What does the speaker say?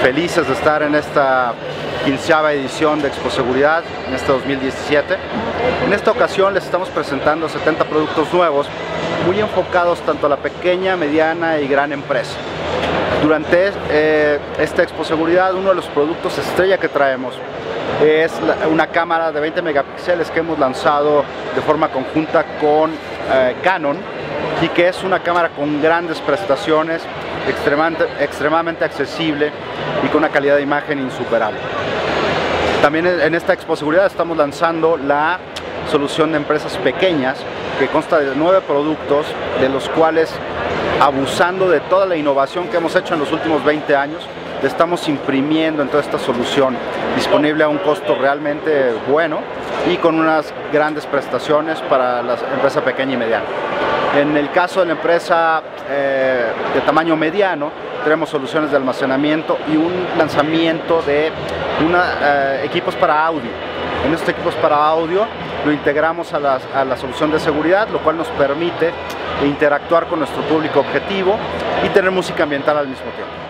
felices de estar en esta 15ª edición de Expo Seguridad en este 2017. En esta ocasión les estamos presentando 70 productos nuevos, muy enfocados tanto a la pequeña, mediana y gran empresa. Durante esta Expo Seguridad, uno de los productos estrella que traemos es una cámara de 20 megapíxeles que hemos lanzado de forma conjunta con Canon, y que es una cámara con grandes prestaciones, extremadamente accesible y con una calidad de imagen insuperable. También en esta Expo Seguridad estamos lanzando la solución de empresas pequeñas, que consta de 9 productos, de los cuales, abusando de toda la innovación que hemos hecho en los últimos 20 años, le estamos imprimiendo en toda esta solución, disponible a un costo realmente bueno y con unas grandes prestaciones para la empresa pequeña y mediana. En el caso de la empresa de tamaño mediano, tenemos soluciones de almacenamiento y un lanzamiento de equipos para audio. En estos equipos para audio lo integramos a la solución de seguridad, lo cual nos permite interactuar con nuestro público objetivo y tener música ambiental al mismo tiempo.